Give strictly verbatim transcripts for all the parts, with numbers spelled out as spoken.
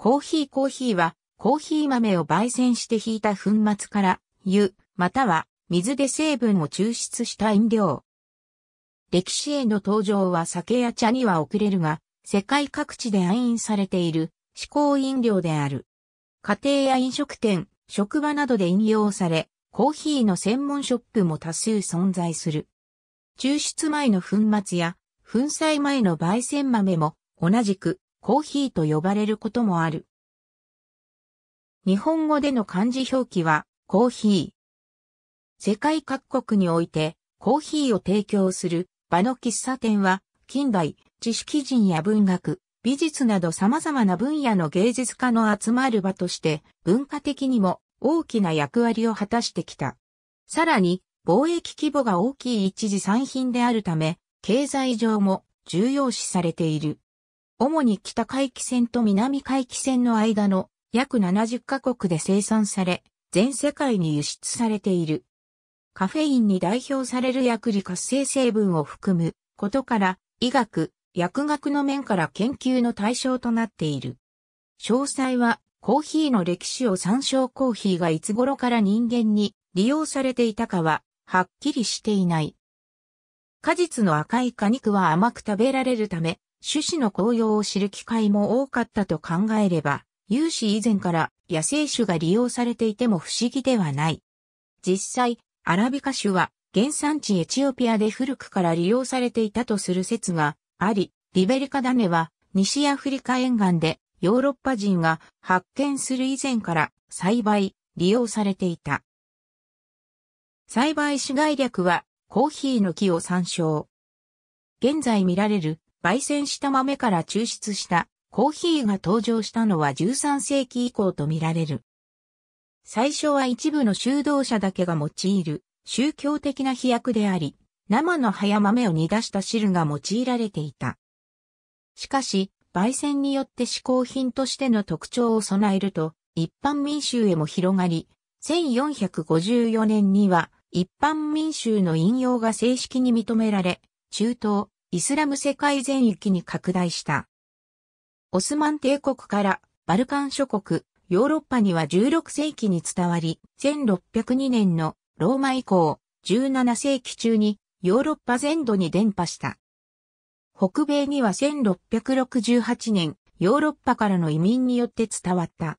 コーヒーコーヒーは、コーヒー豆を焙煎してひいた粉末から、湯、または水で成分を抽出した飲料。歴史への登場は酒や茶には遅れるが、世界各地で愛飲されている、嗜好飲料である。家庭や飲食店、職場などで飲用され、コーヒーの専門ショップも多数存在する。抽出前の粉末や、粉砕前の焙煎豆も、同じく、コーヒーと呼ばれることもある。日本語での漢字表記は、コーヒー。世界各国において、コーヒーを提供する場の喫茶店は、近代、知識人や文学、美術など様々な分野の芸術家の集まる場として、文化的にも大きな役割を果たしてきた。さらに、貿易規模が大きい一次産品であるため、経済上も重要視されている。主に北回帰線と南回帰線の間の約ななじゅっかこくで生産され、全世界に輸出されている。カフェインに代表される薬理活性成分を含むことから、医学、薬学の面から研究の対象となっている。詳細は、コーヒーの歴史を参照。コーヒーがいつ頃から人間に利用されていたかは、はっきりしていない。果実の赤い果肉は甘く食べられるため、種子の紅葉を知る機会も多かったと考えれば、有史以前から野生種が利用されていても不思議ではない。実際、アラビカ種は原産地エチオピアで古くから利用されていたとする説があり、リベリカ種は西アフリカ沿岸でヨーロッパ人が発見する以前から栽培、利用されていた。栽培史概略はコーヒーの木を参照。現在見られる焙煎した豆から抽出したコーヒーが登場したのはじゅうさんせいき以降と見られる。最初は一部の修道者だけが用いる宗教的な飛躍であり、生の葉や豆を煮出した汁が用いられていた。しかし、焙煎によって嗜好品としての特徴を備えると、一般民衆へも広がり、せんよんひゃくごじゅうよねんには一般民衆の飲用が正式に認められ、中東、イスラム世界全域に拡大した。オスマン帝国からバルカン諸国、ヨーロッパにはじゅうろくせいきに伝わり、せんろっぴゃくにねんのローマ以降、じゅうななせいき中にヨーロッパ全土に伝播した。北米にはせんろっぴゃくろくじゅうはちねん、ヨーロッパからの移民によって伝わった。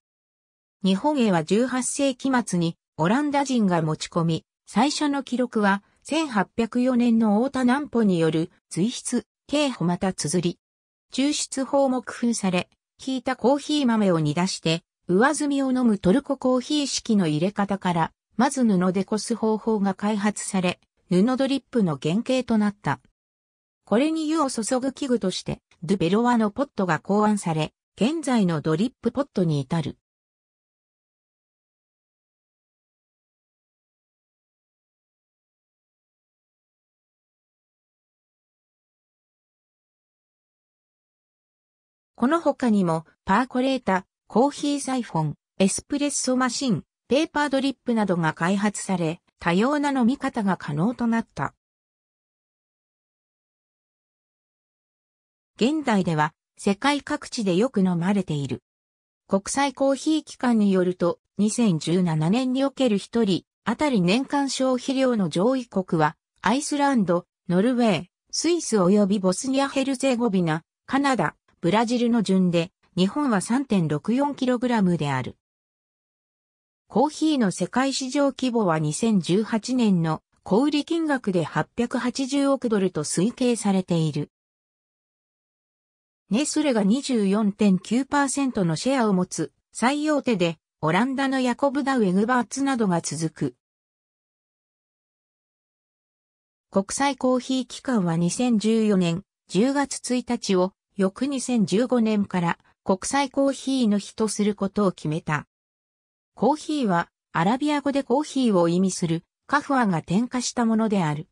日本へはじゅうはっせいきまつにオランダ人が持ち込み、最初の記録は、せんはっぴゃくよねんの太田南歩による随筆、経歩また綴り。抽出法も工夫され、ひいたコーヒー豆を煮出して、上澄みを飲むトルココーヒー式の入れ方から、まず布でこす方法が開発され、布ドリップの原型となった。これに湯を注ぐ器具として、ドゥベロワのポットが考案され、現在のドリップポットに至る。この他にも、パーコレータ、コーヒーサイフォン、エスプレッソマシン、ペーパードリップなどが開発され、多様な飲み方が可能となった。現代では、世界各地でよく飲まれている。国際コーヒー機関によると、にせんじゅうななねんにおけるひとりあたり年間消費量の上位国は、アイスランド、ノルウェー、スイス及びボスニア・ヘルツェゴビナ、カナダ、ブラジルの順で、日本は さんてんろくよんキログラム である。コーヒーの世界市場規模はにせんじゅうはちねんの小売金額ではっぴゃくはちじゅうおくドルと推計されている。ネスレが にじゅうよんてんきゅうパーセント のシェアを持つ最大手で、オランダのヤコブ・ダ・ウェグバーツなどが続く。国際コーヒー機関はにせんじゅうよねんじゅうがつついたちを、翌にせんじゅうごねんから国際コーヒーの日とすることを決めた。コーヒーはアラビア語でコーヒーを意味するカフアが転化したものである。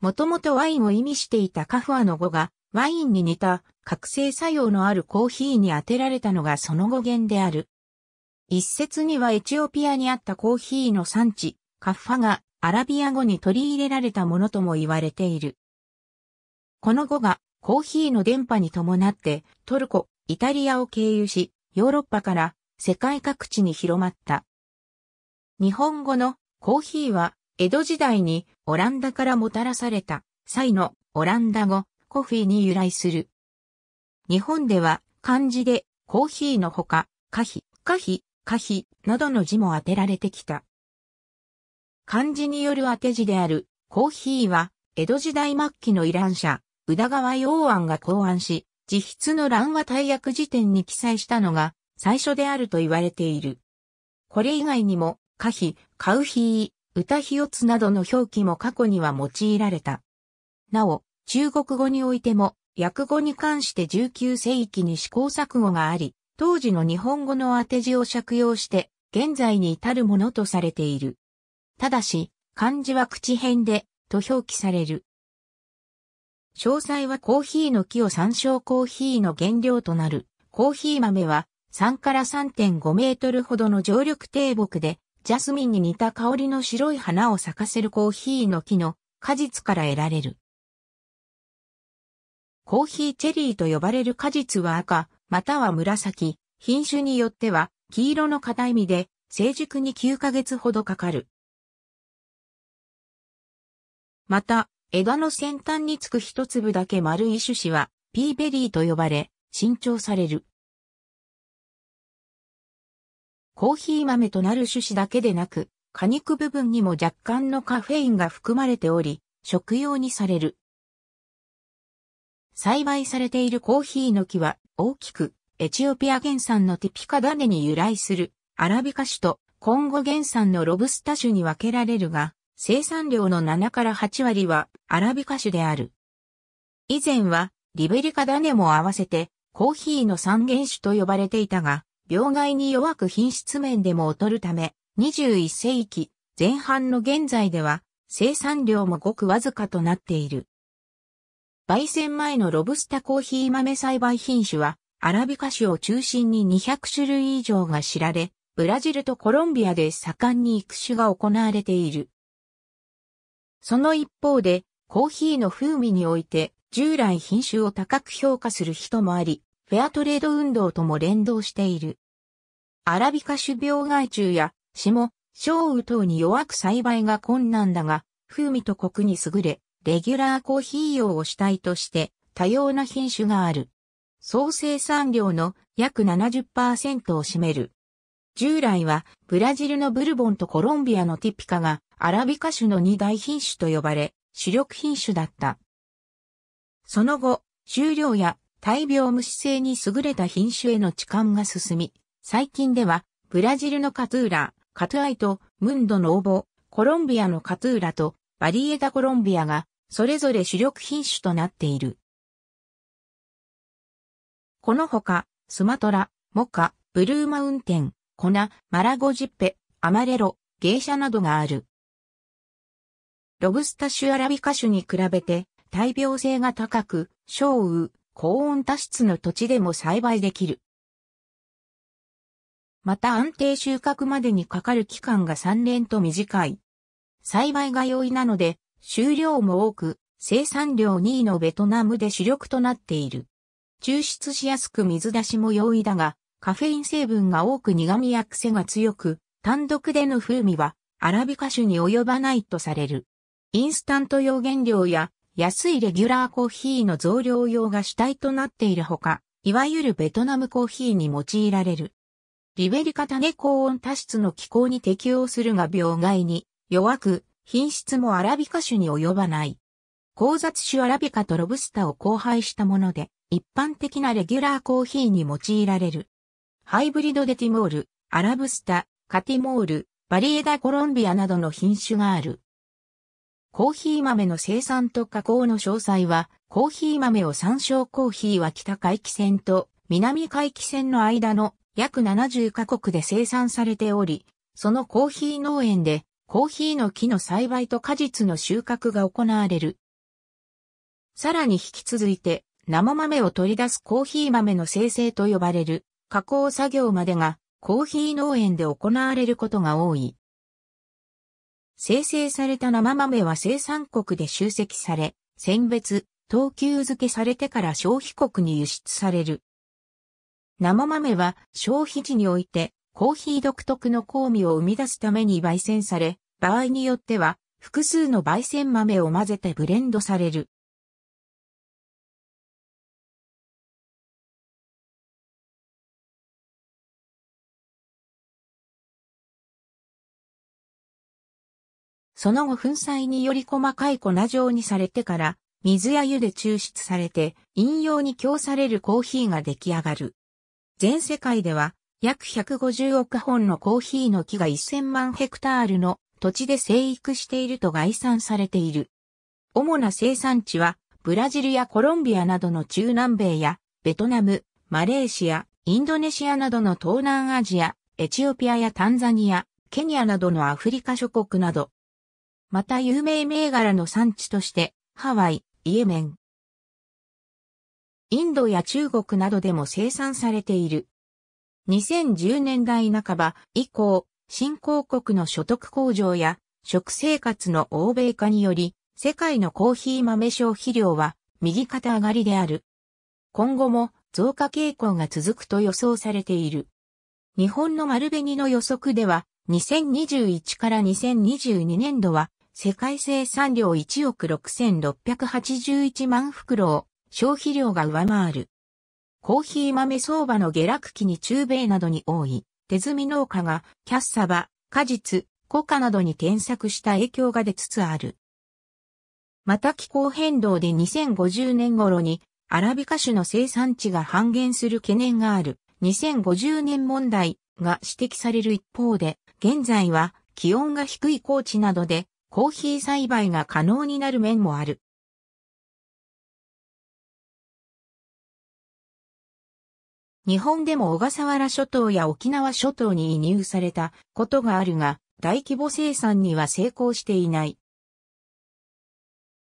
もともとワインを意味していたカフアの語がワインに似た覚醒作用のあるコーヒーに当てられたのがその語源である。一説にはエチオピアにあったコーヒーの産地、カファがアラビア語に取り入れられたものとも言われている。この語がコーヒーの伝播に伴ってトルコ、イタリアを経由し、ヨーロッパから世界各地に広まった。日本語のコーヒーは江戸時代にオランダからもたらされた際のオランダ語コフィに由来する。日本では漢字でコーヒーのほかカヒ、カヒ、カヒなどの字も当てられてきた。漢字による当て字であるコーヒーは江戸時代末期の依頼者宇田川陽庵が考案し、自筆の蘭和大訳辞典に記載したのが最初であると言われている。これ以外にもカヒ、カウヒー、ウタヒオツなどの表記も過去には用いられた。なお、中国語においても訳語に関してじゅうきゅう世紀に試行錯誤があり、当時の日本語の当て字を借用して現在に至るものとされている。ただし、漢字は口偏でと表記される。詳細はコーヒーの木を参照。コーヒーの原料となるコーヒー豆はさんから さんてんご メートルほどの常緑低木でジャスミンに似た香りの白い花を咲かせるコーヒーの木の果実から得られる。コーヒーチェリーと呼ばれる果実は赤または紫、品種によっては黄色の固い実で成熟にきゅうかげつほどかかる。また、枝の先端につく一粒だけ丸い種子はピーベリーと呼ばれ、新調される。コーヒー豆となる種子だけでなく、果肉部分にも若干のカフェインが含まれており、食用にされる。栽培されているコーヒーの木は大きく、エチオピア原産のティピカ種に由来するアラビカ種とコンゴ原産のロブスタ種に分けられるが、生産量のななからはち割はアラビカ種である。以前はリベリカ種も合わせてコーヒーの三原種と呼ばれていたが、病害に弱く品質面でも劣るため、にじゅういっ世紀前半の現在では生産量もごくわずかとなっている。焙煎前のロブスタコーヒー豆栽培品種はアラビカ種を中心ににひゃく種類以上が知られ、ブラジルとコロンビアで盛んに育種が行われている。その一方で、コーヒーの風味において、従来品種を高く評価する人もあり、フェアトレード運動とも連動している。アラビカ種病害虫や、霜、少雨等に弱く栽培が困難だが、風味とコクに優れ、レギュラーコーヒー用を主体として、多様な品種がある。総生産量の約 ななじゅっパーセント を占める。従来は、ブラジルのブルボンとコロンビアのティピカが、アラビカ種の二大品種と呼ばれ、主力品種だった。その後、収量や大病無視性に優れた品種への置換が進み、最近では、ブラジルのカトゥーラ、カトゥアイとムンドのオボ、コロンビアのカトゥーラとバリエダコロンビアが、それぞれ主力品種となっている。このほか、スマトラ、モカ、ブルーマウンテン、コナ、マラゴジッペ、アマレロ、ゲイシャなどがある。ロブスタ種アラビカ種に比べて、耐病性が高く、少雨、高温多湿の土地でも栽培できる。また安定収穫までにかかる期間がさん年と短い。栽培が容易なので、収量も多く、生産量にいのベトナムで主力となっている。抽出しやすく水出しも容易だが、カフェイン成分が多く苦味や癖が強く、単独での風味はアラビカ種に及ばないとされる。インスタント用原料や安いレギュラーコーヒーの増量用が主体となっているほか、いわゆるベトナムコーヒーに用いられる。リベリカ種高温多湿の気候に適応するが病害に弱く、品質もアラビカ種に及ばない。交雑種アラビカとロブスタを交配したもので、一般的なレギュラーコーヒーに用いられる。ハイブリドでティモール、アラブスタ、カティモール、バリエダコロンビアなどの品種がある。コーヒー豆の生産と加工の詳細は、コーヒー豆を参照。コーヒーは北海岸線と南海岸線の間の約ななじゅうカ国で生産されており、そのコーヒー農園でコーヒーの木の栽培と果実の収穫が行われる。さらに引き続いて、生豆を取り出すコーヒー豆の精製と呼ばれる加工作業までがコーヒー農園で行われることが多い。精製された生豆は生産国で集積され、選別、等級付けされてから消費国に輸出される。生豆は消費時においてコーヒー独特の香味を生み出すために焙煎され、場合によっては複数の焙煎豆を混ぜてブレンドされる。その後粉砕により細かい粉状にされてから、水や湯で抽出されて、飲用に供されるコーヒーが出来上がる。全世界では、約ひゃくごじゅうおくほんのコーヒーの木がせんまんヘクタールの土地で生育していると概算されている。主な生産地は、ブラジルやコロンビアなどの中南米や、ベトナム、マレーシア、インドネシアなどの東南アジア、エチオピアやタンザニア、ケニアなどのアフリカ諸国など、また有名銘柄の産地として、ハワイ、イエメン、インドや中国などでも生産されている。にせんじゅうねんだいなかば以降、新興国の所得向上や食生活の欧米化により、世界のコーヒー豆消費量は右肩上がりである。今後も増加傾向が続くと予想されている。日本の丸紅の予測では、にせんにじゅういちからにせんにじゅうにねんどは、世界生産量いちおくろくせんろっぴゃくはちじゅういちまんふくろを消費量が上回る。コーヒー豆相場の下落期に中米などに多い手摘み農家がキャッサバ、果実、コカなどに転作した影響が出つつある。また気候変動でにせんごじゅうねんごろにアラビカ種の生産地が半減する懸念があるにせんごじゅうねん問題が指摘される一方で、現在は気温が低い高地などでコーヒー栽培が可能になる面もある。日本でも小笠原諸島や沖縄諸島に移入されたことがあるが、大規模生産には成功していない。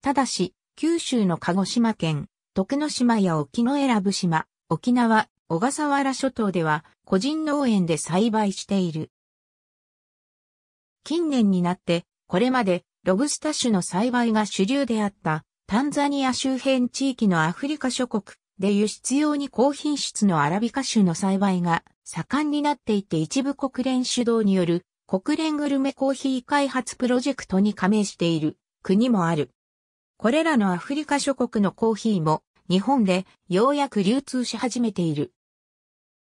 ただし、九州の鹿児島県、徳之島や沖永良部島、沖縄、小笠原諸島では個人農園で栽培している。近年になって、これまでロブスタ種の栽培が主流であったタンザニア周辺地域のアフリカ諸国で輸出用に高品質のアラビカ種の栽培が盛んになっていて一部国連主導による国連グルメコーヒー開発プロジェクトに加盟している国もある。これらのアフリカ諸国のコーヒーも日本でようやく流通し始めている。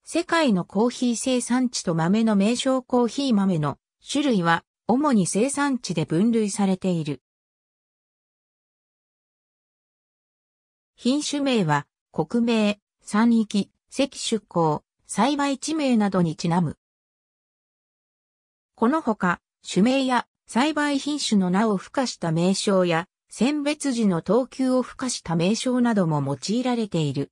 世界のコーヒー生産地と豆の名称コーヒー豆の種類は主に生産地で分類されている。品種名は国名、産域、籍出港、栽培地名などにちなむ。このほか、種名や栽培品種の名を付加した名称や、選別時の等級を付加した名称なども用いられている。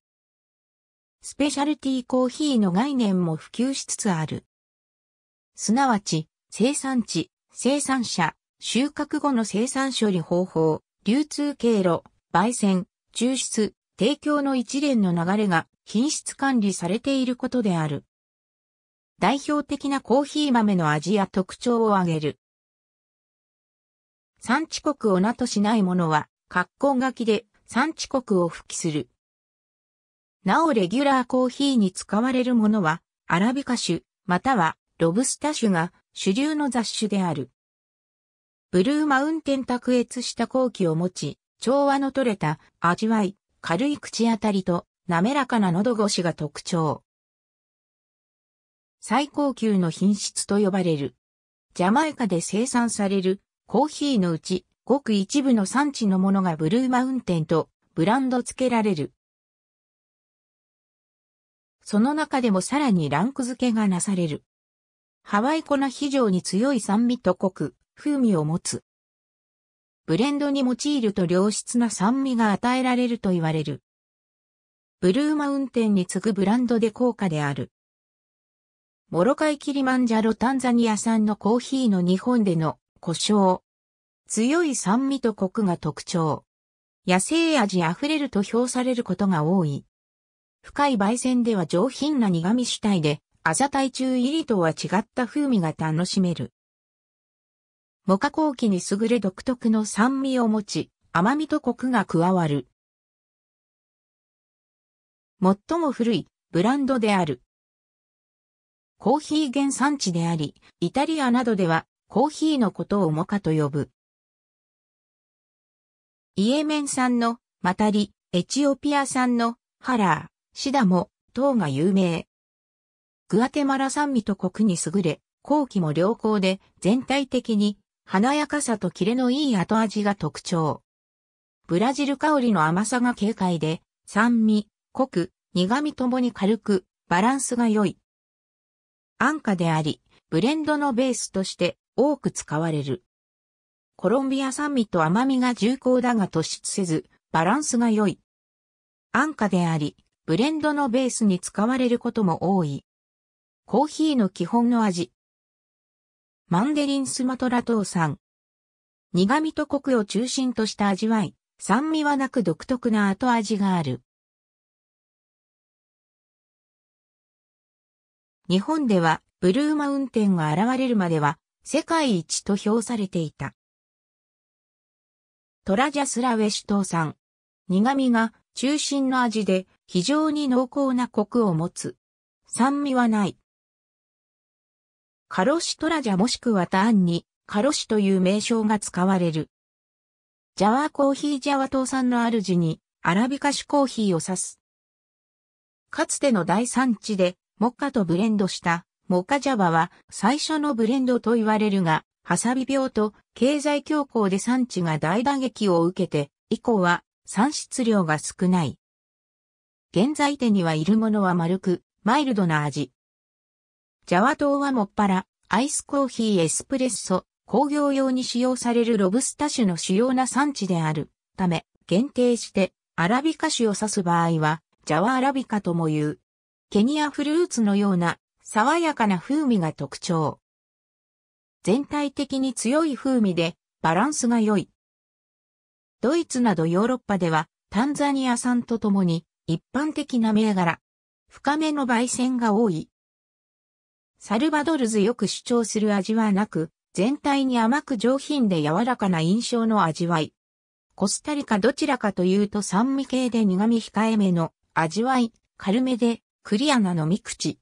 スペシャルティコーヒーの概念も普及しつつある。すなわち、生産地、生産者、収穫後の生産処理方法、流通経路、焙煎、抽出、提供の一連の流れが品質管理されていることである。代表的なコーヒー豆の味や特徴を挙げる。産地国を名としないものは、括弧書きで産地国を付記する。なおレギュラーコーヒーに使われるものは、アラビカ種、またはロブスタ種が主流の雑種である。ブルーマウンテン卓越した香気を持ち、調和の取れた味わい、軽い口当たりと滑らかな喉越しが特徴。最高級の品質と呼ばれる。ジャマイカで生産されるコーヒーのうち、ごく一部の産地のものがブルーマウンテンとブランド付けられる。その中でもさらにランク付けがなされる。ハワイ粉が非常に強い酸味と濃く、風味を持つ。ブレンドに用いると良質な酸味が与えられると言われる。ブルーマウンテンに次ぐブランドで高価である。モロカイキリマンジャロタンザニア産のコーヒーの日本での呼称。強い酸味とコクが特徴。野生味あふれると評されることが多い。深い焙煎では上品な苦味主体で、アザタイチュウ入りとは違った風味が楽しめる。モカ後期に優れ独特の酸味を持ち、甘みとコクが加わる。最も古いブランドである。コーヒー原産地であり、イタリアなどではコーヒーのことをモカと呼ぶ。イエメン産のマタリ、エチオピア産のハラー、シダモ等が有名。グアテマラ産味とコクに優れ、後期も良好で全体的に華やかさとキレのいい後味が特徴。ブラジル香りの甘さが軽快で、酸味、コク、苦味ともに軽く、バランスが良い。安価であり、ブレンドのベースとして多く使われる。コロンビア酸味と甘みが重厚だが突出せず、バランスが良い。安価であり、ブレンドのベースに使われることも多い。コーヒーの基本の味。マンデリンスマトラ島産。苦味とコクを中心とした味わい。酸味はなく独特な後味がある。日本ではブルーマウンテンが現れるまでは世界一と評されていた。トラジャスラウェシュ島産。苦味が中心の味で非常に濃厚なコクを持つ。酸味はない。カロシトラジャもしくは単にカロシという名称が使われる。ジャワコーヒージャワ島産の主にアラビカ種コーヒーを指す。かつての大産地でモカとブレンドしたモカジャワは最初のブレンドと言われるが、ハサビ病と経済恐慌で産地が大打撃を受けて以降は産出量が少ない。現在手にはいるものは丸くマイルドな味。ジャワ島はもっぱらアイスコーヒーエスプレッソ。工業用に使用されるロブスタ種の主要な産地であるため、限定してアラビカ種を指す場合は、ジャワアラビカとも言う。ケニアフルーツのような爽やかな風味が特徴。全体的に強い風味でバランスが良い。ドイツなどヨーロッパではタンザニア産とともに一般的な銘柄。深めの焙煎が多い。サルバドルズよく主張する味はなく、全体に甘く上品で柔らかな印象の味わい。コスタリカどちらかというと酸味系で苦味控えめの味わい、軽めでクリアな飲み口。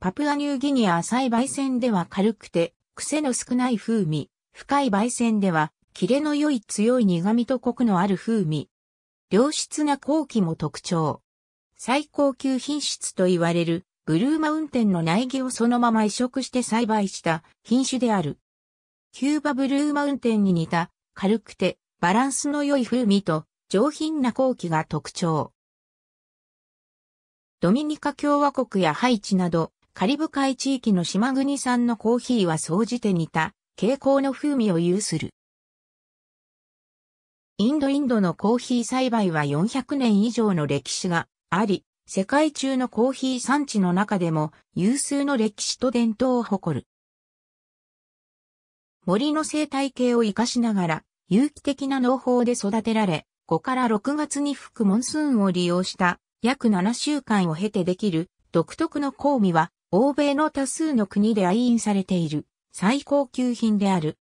パプアニューギニア浅い焙煎では軽くて癖の少ない風味。深い焙煎ではキレの良い強い苦味とコクのある風味。良質な後期も特徴。最高級品質と言われる。ブルーマウンテンの苗木をそのまま移植して栽培した品種である。キューバブルーマウンテンに似た軽くてバランスの良い風味と上品な後期が特徴。ドミニカ共和国やハイチなどカリブ海地域の島国産のコーヒーは総じて似た傾向の風味を有する。インドインドのコーヒー栽培はよんひゃくねん以上の歴史があり、世界中のコーヒー産地の中でも有数の歴史と伝統を誇る。森の生態系を活かしながら有機的な農法で育てられ、ごからろくがつに吹くモンスーンを利用した約ななしゅうかんを経てできる独特の香味は欧米の多数の国で愛飲されている最高級品である。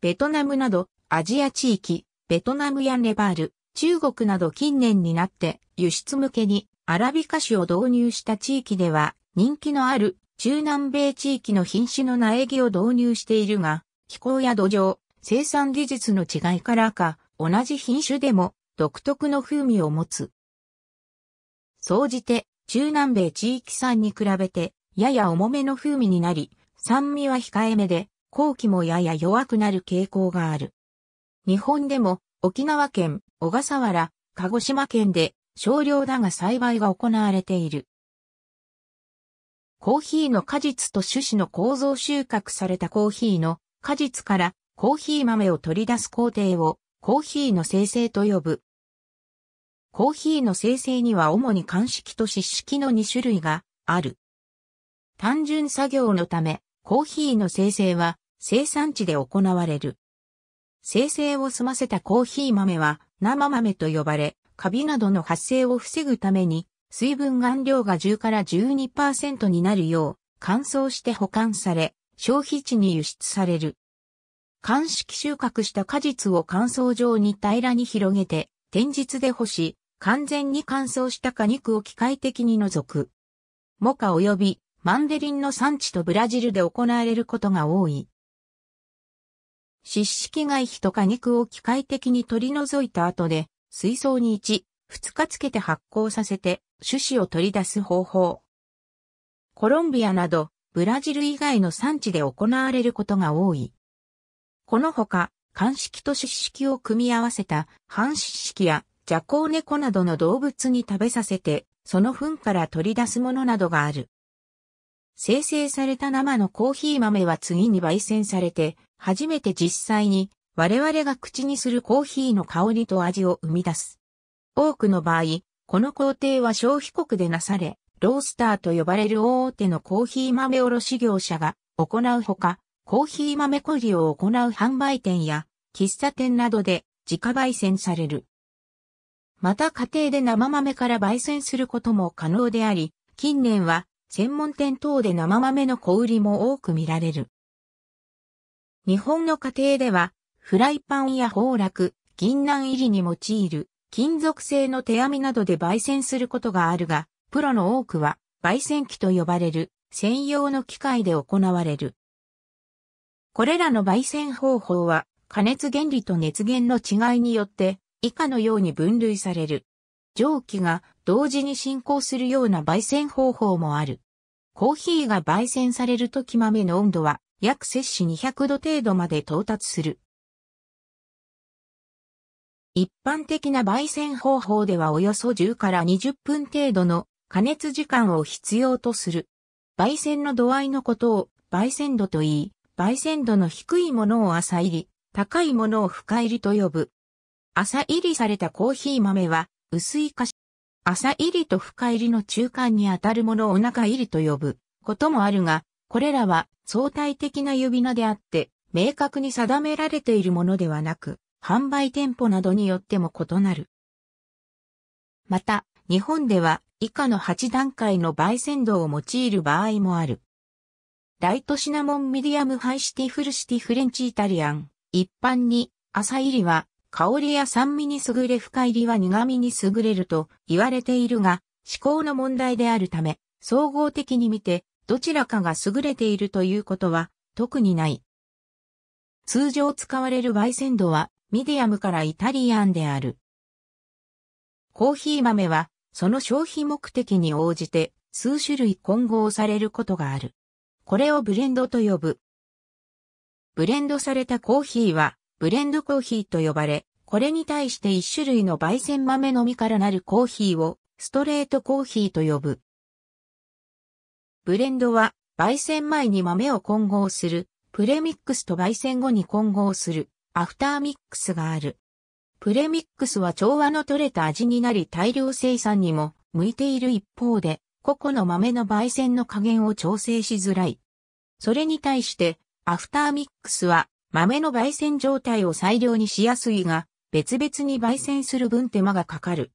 ベトナムなどアジア地域、ベトナムやネパール、中国など近年になって輸出向けにアラビカ種を導入した地域では人気のある中南米地域の品種の苗木を導入しているが、気候や土壌、生産技術の違いからか同じ品種でも独特の風味を持つ。総じて中南米地域産に比べてやや重めの風味になり、酸味は控えめで後期もやや弱くなる傾向がある。日本でも沖縄県、小笠原、鹿児島県で少量だが栽培が行われている。コーヒーの果実と種子の構造収穫されたコーヒーの果実からコーヒー豆を取り出す工程をコーヒーの精製と呼ぶ。コーヒーの精製には主に乾式と湿式のにしゅるいがある。単純作業のためコーヒーの精製は生産地で行われる。精製を済ませたコーヒー豆は生豆と呼ばれ、カビなどの発生を防ぐために、水分含量がじゅうからじゅうにパーセント になるよう、乾燥して保管され、消費地に輸出される。乾式収穫した果実を乾燥場に平らに広げて、天日で干し、完全に乾燥した果肉を機械的に除く。モカ及びマンデリンの産地とブラジルで行われることが多い。湿式外皮と果肉を機械的に取り除いた後で、水槽にいち、ふつかつけて発酵させて、種子を取り出す方法。コロンビアなど、ブラジル以外の産地で行われることが多い。このほか、乾式と湿式を組み合わせた、半湿式や、ジャコウネコなどの動物に食べさせて、その糞から取り出すものなどがある。精製された生のコーヒー豆は次に焙煎されて、初めて実際に我々が口にするコーヒーの香りと味を生み出す。多くの場合、この工程は消費国でなされ、ロースターと呼ばれる大手のコーヒー豆卸業者が行うほか、コーヒー豆小売を行う販売店や喫茶店などで自家焙煎される。また家庭で生豆から焙煎することも可能であり、近年は専門店等で生豆の小売りも多く見られる。日本の家庭では、フライパンや崩落、銀杏入りに用いる金属製の手網などで焙煎することがあるが、プロの多くは焙煎機と呼ばれる専用の機械で行われる。これらの焙煎方法は、加熱原理と熱源の違いによって以下のように分類される。蒸気が同時に進行するような焙煎方法もある。コーヒーが焙煎されるとき豆の温度は約摂氏にひゃくど程度まで到達する。一般的な焙煎方法ではおよそじゅうからにじゅっぷん程度の加熱時間を必要とする。焙煎の度合いのことを焙煎度と言い、焙煎度の低いものを浅入り、高いものを深入りと呼ぶ。浅入りされたコーヒー豆は薄いかし、浅入りと深入りの中間にあたるものを中入りと呼ぶこともあるが、これらは相対的な呼び名であって、明確に定められているものではなく、販売店舗などによっても異なる。また、日本では以下のはちだんかいの焙煎度を用いる場合もある。ライトシナモンミディアムハイシティフルシティフレンチイタリアン。一般に、浅入りは、香りや酸味に優れ深入りは苦味に優れると言われているが、嗜好の問題であるため、総合的に見て、どちらかが優れているということは特にない。通常使われる焙煎度はミディアムからイタリアンである。コーヒー豆はその消費目的に応じて数種類混合されることがある。これをブレンドと呼ぶ。ブレンドされたコーヒーはブレンドコーヒーと呼ばれ、これに対して一種類の焙煎豆のみからなるコーヒーをストレートコーヒーと呼ぶ。ブレンドは、焙煎前に豆を混合する、プレミックスと焙煎後に混合する、アフターミックスがある。プレミックスは調和の取れた味になり大量生産にも向いている一方で、個々の豆の焙煎の加減を調整しづらい。それに対して、アフターミックスは、豆の焙煎状態を最良にしやすいが、別々に焙煎する分手間がかかる。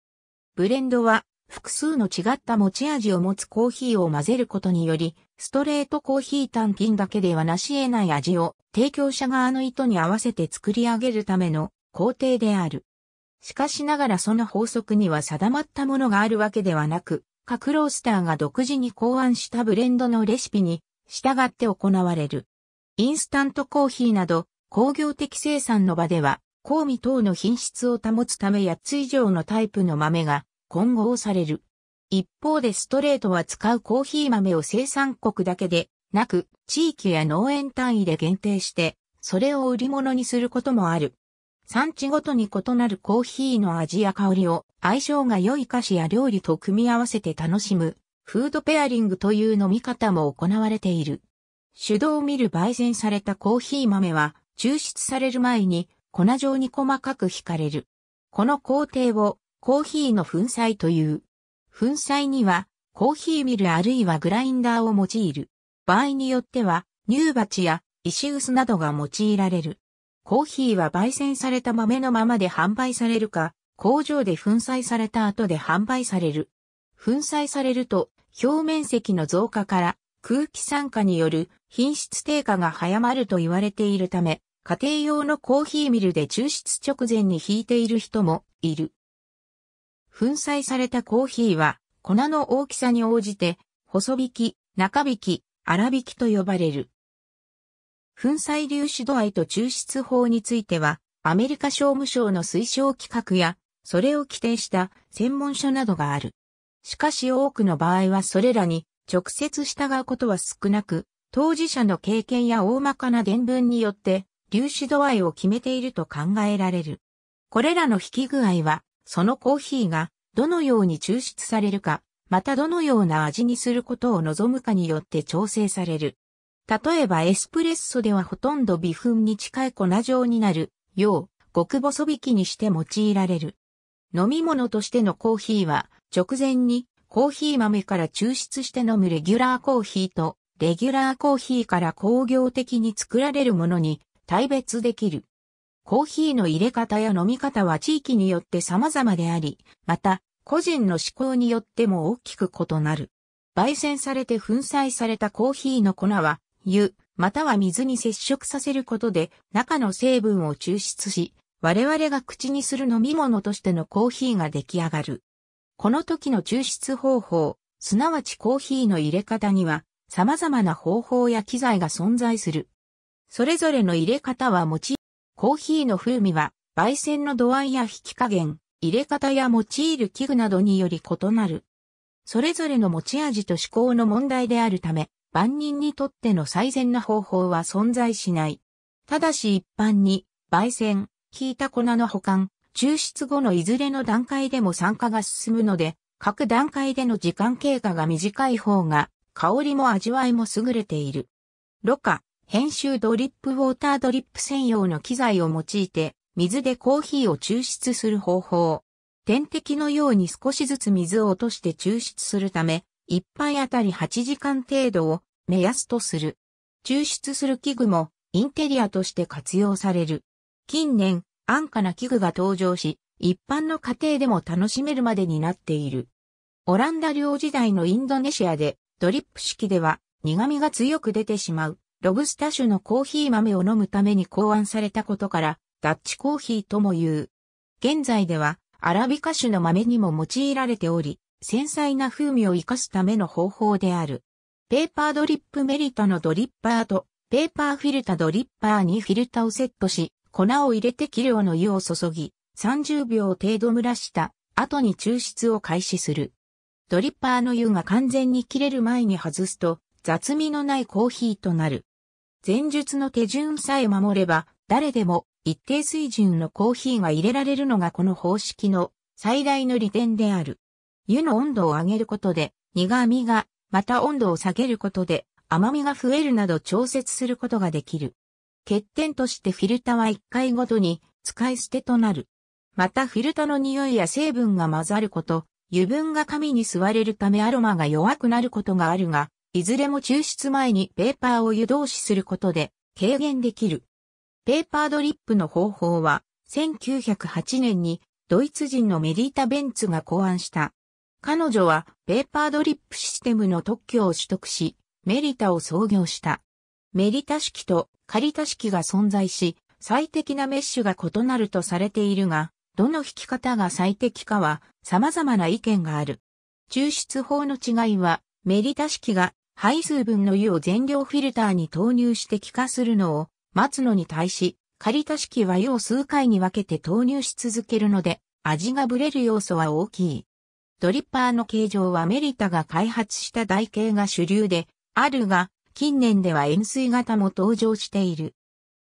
ブレンドは、複数の違った持ち味を持つコーヒーを混ぜることにより、ストレートコーヒー単品だけでは成し得ない味を提供者側の意図に合わせて作り上げるための工程である。しかしながらその法則には定まったものがあるわけではなく、各ロースターが独自に考案したブレンドのレシピに従って行われる。インスタントコーヒーなど工業的生産の場では、香味等の品質を保つためやっつ以上のタイプの豆が混合される。一方でストレートは使うコーヒー豆を生産国だけでなく、地域や農園単位で限定して、それを売り物にすることもある。産地ごとに異なるコーヒーの味や香りを相性が良い菓子や料理と組み合わせて楽しむ、フードペアリングという飲み方も行われている。手動ミル焙煎されたコーヒー豆は抽出される前に粉状に細かくひかれる。この工程をコーヒーの粉砕という。粉砕にはコーヒーミルあるいはグラインダーを用いる。場合によっては乳鉢や石臼などが用いられる。コーヒーは焙煎された豆のままで販売されるか、工場で粉砕された後で販売される。粉砕されると表面積の増加から空気酸化による品質低下が早まると言われているため、家庭用のコーヒーミルで抽出直前にひいている人もいる。粉砕されたコーヒーは、粉の大きさに応じて、細挽き、中挽き、粗挽きと呼ばれる。粉砕粒子度合いと抽出法については、アメリカ商務省の推奨規格や、それを規定した専門書などがある。しかし多くの場合はそれらに直接従うことは少なく、当事者の経験や大まかな伝聞によって粒子度合いを決めていると考えられる。これらの引き具合は、そのコーヒーがどのように抽出されるか、またどのような味にすることを望むかによって調整される。例えばエスプレッソではほとんど微粉に近い粉状になるよう、極細挽きにして用いられる。飲み物としてのコーヒーは、直前にコーヒー豆から抽出して飲むレギュラーコーヒーと、レギュラーコーヒーから工業的に作られるものに大別できる。コーヒーの入れ方や飲み方は地域によって様々であり、また、個人の嗜好によっても大きく異なる。焙煎されて粉砕されたコーヒーの粉は、湯、または水に接触させることで、中の成分を抽出し、我々が口にする飲み物としてのコーヒーが出来上がる。この時の抽出方法、すなわちコーヒーの入れ方には様々な方法や機材が存在する。それぞれの入れ方は用い、コーヒーの風味は焙煎の度合いや引き加減、入れ方や用いる器具などにより異なる。それぞれの持ち味と嗜好の問題であるため、万人にとっての最善な方法は存在しない。ただし一般に焙煎、挽いた粉の保管、抽出後のいずれの段階でも酸化が進むので、各段階での時間経過が短い方が、香りも味わいも優れている。濾過、編集ドリップウォータードリップ専用の機材を用いて、水でコーヒーを抽出する方法。点滴のように少しずつ水を落として抽出するため、いっぱいあたりはちじかん程度を目安とする。抽出する器具もインテリアとして活用される。近年、安価な器具が登場し、一般の家庭でも楽しめるまでになっている。オランダ領時代のインドネシアで、ドリップ式では苦味が強く出てしまう、ロブスタ種のコーヒー豆を飲むために考案されたことから、ダッチコーヒーとも言う。現在では、アラビカ種の豆にも用いられており、繊細な風味を生かすための方法である。ペーパードリップメリットのドリッパーと、ペーパーフィルタドリッパーにフィルタをセットし、粉を入れて適量の湯を注ぎ、さんじゅうびょう程度蒸らした後に抽出を開始する。ドリッパーの湯が完全に切れる前に外すと雑味のないコーヒーとなる。前述の手順さえ守れば誰でも一定水準のコーヒーが入れられるのがこの方式の最大の利点である。湯の温度を上げることで苦味が、また温度を下げることで甘みが増えるなど調節することができる。欠点としてフィルタはいっかいごとに使い捨てとなる。またフィルタの匂いや成分が混ざること、油分が紙に吸われるためアロマが弱くなることがあるが、いずれも抽出前にペーパーを湯通しすることで軽減できる。ペーパードリップの方法は、せんきゅうひゃくはちねんにドイツ人のメリータ・ベンツが考案した。彼女はペーパードリップシステムの特許を取得し、メリタを創業した。メリタ式とカリタ式が存在し、最適なメッシュが異なるとされているが、どの引き方が最適かは様々な意見がある。抽出法の違いは、メリタ式が配数分の湯を全量フィルターに投入して気化するのを待つのに対し、カリタ式は湯を数回に分けて投入し続けるので、味がブレる要素は大きい。ドリッパーの形状はメリタが開発した台形が主流であるが、近年では円錐型も登場している。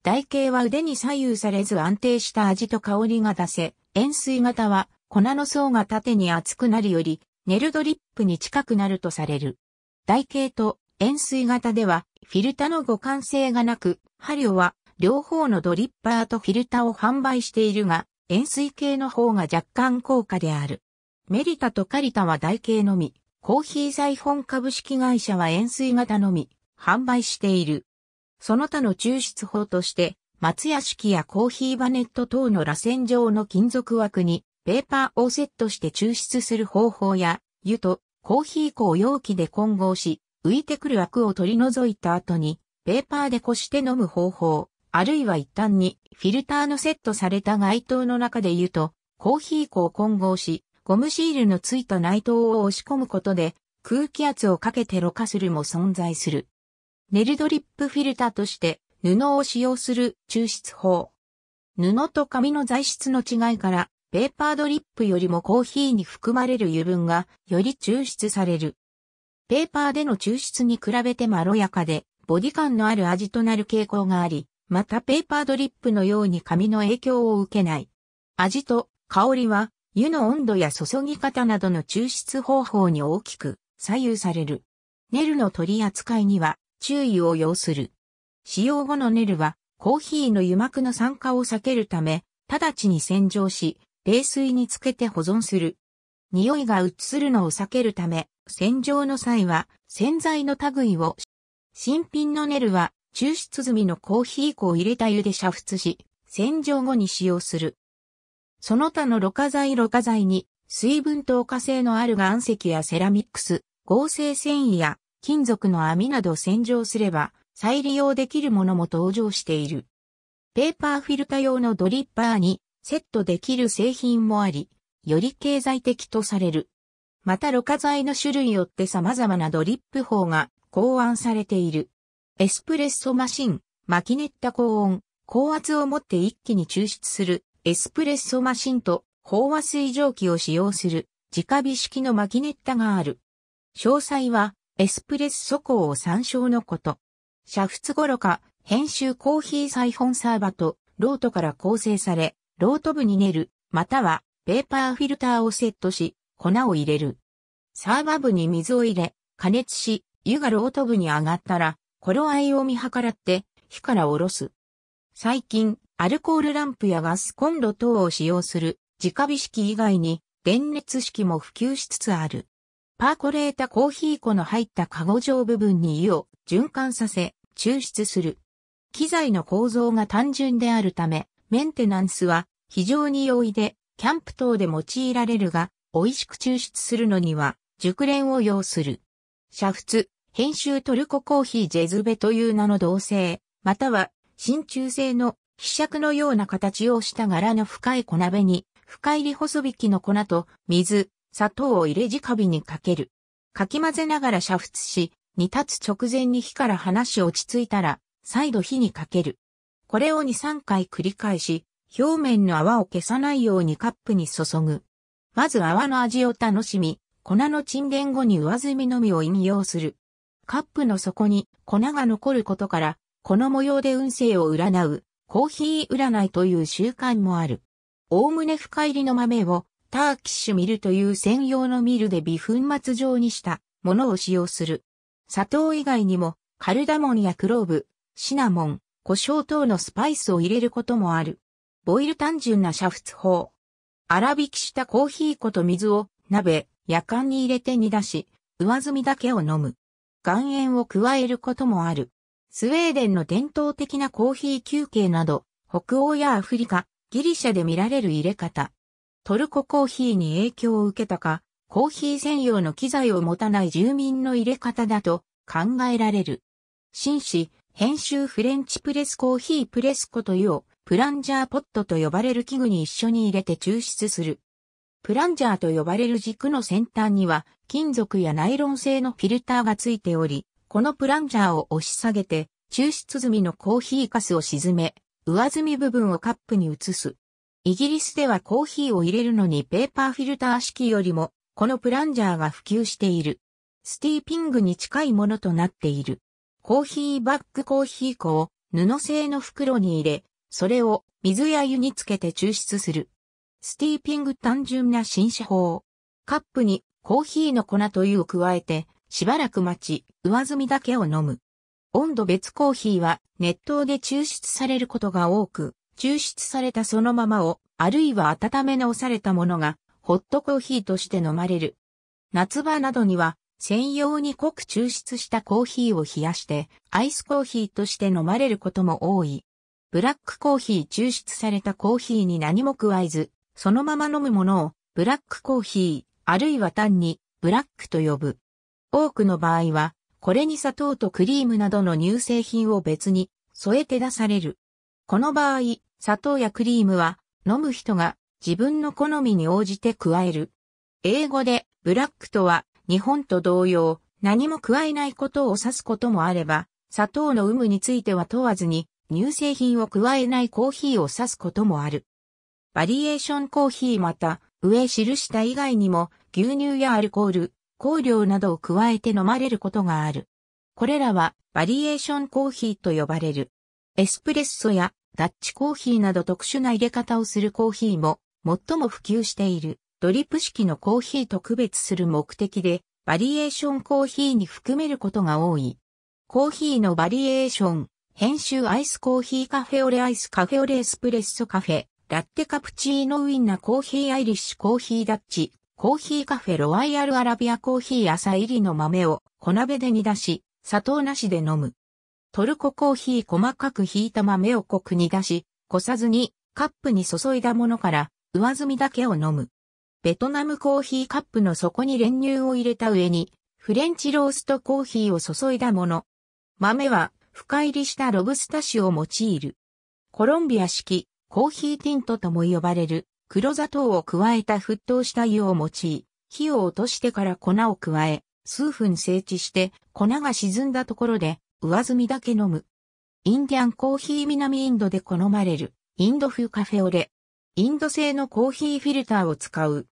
台形は腕に左右されず安定した味と香りが出せ、円錐型は粉の層が縦に厚くなるより、ネルドリップに近くなるとされる。台形と円錐型ではフィルタの互換性がなく、ハリオは両方のドリッパーとフィルタを販売しているが、円錐系の方が若干高価である。メリタとカリタは台形のみ、コーヒーサイフォン株式会社は円錐型のみ。販売している。その他の抽出法として、松屋式やコーヒーバネット等の螺旋状の金属枠にペーパーをセットして抽出する方法や、湯とコーヒー粉を容器で混合し、浮いてくるアクを取り除いた後に、ペーパーでこして飲む方法、あるいは一旦にフィルターのセットされた外灯の中で湯とコーヒー粉を混合し、ゴムシールのついた内灯を押し込むことで空気圧をかけてろ過するも存在する。ネルドリップフィルターとして布を使用する抽出法。布と紙の材質の違いから、ペーパードリップよりもコーヒーに含まれる油分がより抽出される。ペーパーでの抽出に比べてまろやかで、ボディ感のある味となる傾向があり、またペーパードリップのように紙の影響を受けない。味と香りは、湯の温度や注ぎ方などの抽出方法に大きく左右される。ネルの取り扱いには注意を要する。使用後のネルは、コーヒーの油膜の酸化を避けるため、直ちに洗浄し、冷水につけて保存する。匂いが移るのを避けるため、洗浄の際は洗剤の類を。新品のネルは抽出済みのコーヒー粉を入れた湯で煮沸し、洗浄後に使用する。その他のろ過剤ろ過剤に、水分透過性のある岩石やセラミックス、合成繊維や金属の網などを洗浄すれば、再利用できるものも登場している。ペーパーフィルタ用のドリッパーにセットできる製品もあり、より経済的とされる。またろ過剤の種類によって様々なドリップ法が考案されている。エスプレッソマシン、マキネッタ高温、高圧をもって一気に抽出するエスプレッソマシンと飽和水蒸気を使用する直火式のマキネッタがある。詳細はエスプレッソ項を参照のこと。煮沸後ろ過、編集コーヒーサイフォンサーバとロートから構成され、ロート部にネル、またはペーパーフィルターをセットし、粉を入れる。サーバ部に水を入れ、加熱し、湯がロート部に上がったら、頃合いを見計らって、火から下ろす。最近、アルコールランプやガスコンロ等を使用する直火式以外に、電熱式も普及しつつある。パーコレータコーヒー粉の入ったカゴ状部分に湯を循環させ、抽出する。機材の構造が単純であるため、メンテナンスは非常に容易で、キャンプ等で用いられるが、美味しく抽出するのには、熟練を要する。煮沸、編集トルココーヒージェズベという名の銅製、または、真鍮製の、ひしゃくのような形をした柄の深い小鍋に、深入り細引きの粉と、水、砂糖を入れ直火にかける。かき混ぜながら煮沸し、煮立つ直前に火から離し落ち着いたら、再度火にかける。これをにさんかい繰り返し、表面の泡を消さないようにカップに注ぐ。まず泡の味を楽しみ、粉の沈殿後に上澄みのみを飲用する。カップの底に粉が残ることから、この模様で運勢を占う、コーヒー占いという習慣もある。おおむね深入りの豆を、ターキッシュミルという専用のミルで微粉末状にしたものを使用する。砂糖以外にも、カルダモンやクローブ、シナモン、胡椒等のスパイスを入れることもある。ボイル単純な煮沸法。粗挽きしたコーヒー粉と水を鍋、やかんに入れて煮出し、上澄みだけを飲む。岩塩を加えることもある。スウェーデンの伝統的なコーヒー休憩など、北欧やアフリカ、ギリシャで見られる入れ方。トルココーヒーに影響を受けたか、コーヒー専用の機材を持たない住民の入れ方だと考えられる。紳士、編集フレンチプレスコーヒープレスコというプランジャーポットと呼ばれる器具に一緒に入れて抽出する。プランジャーと呼ばれる軸の先端には金属やナイロン製のフィルターがついており、このプランジャーを押し下げて抽出済みのコーヒーかすを沈め、上澄み部分をカップに移す。イギリスではコーヒーを入れるのにペーパーフィルター式よりもこのプランジャーが普及している。スティーピングに近いものとなっている。コーヒーバッグコーヒー粉を布製の袋に入れ、それを水や湯につけて抽出する。スティーピング単純な浸煮法。カップにコーヒーの粉と湯を加えて、しばらく待ち、上澄みだけを飲む。温度別コーヒーは熱湯で抽出されることが多く、抽出されたそのままを、あるいは温め直されたものが、ホットコーヒーとして飲まれる。夏場などには、専用に濃く抽出したコーヒーを冷やして、アイスコーヒーとして飲まれることも多い。ブラックコーヒー抽出されたコーヒーに何も加えず、そのまま飲むものを、ブラックコーヒー、あるいは単に、ブラックと呼ぶ。多くの場合は、これに砂糖とクリームなどの乳製品を別に、添えて出される。この場合、砂糖やクリームは、飲む人が自分の好みに応じて加える。英語でブラックとは日本と同様何も加えないことを指すこともあれば、砂糖の有無については問わずに乳製品を加えないコーヒーを指すこともある。バリエーションコーヒーまた上記した以外にも牛乳やアルコール、香料などを加えて飲まれることがある。これらはバリエーションコーヒーと呼ばれる。エスプレッソやダッチコーヒーなど特殊な入れ方をするコーヒーも最も普及しているドリップ式のコーヒーと区別する目的でバリエーションコーヒーに含めることが多い。コーヒーのバリエーション、編集アイスコーヒーカフェオレアイスカフェオレエスプレッソカフェ、ラッテカプチーノウインナーコーヒーアイリッシュコーヒーダッチ、コーヒーカフェロワイヤルアラビアコーヒー朝入りの豆を小鍋で煮出し、砂糖なしで飲む。トルココーヒー細かくひいた豆を濃く煮出し、こさずにカップに注いだものから上澄みだけを飲む。ベトナムコーヒーカップの底に練乳を入れた上にフレンチローストコーヒーを注いだもの。豆は深入りしたロブスタ種を用いる。コロンビア式コーヒーティントとも呼ばれる黒砂糖を加えた沸騰した湯を用い、火を落としてから粉を加え、数分静置して粉が沈んだところで上澄みだけ飲む。インディアンコーヒー南インドで好まれるインド風カフェオレ。インド製のコーヒーフィルターを使う。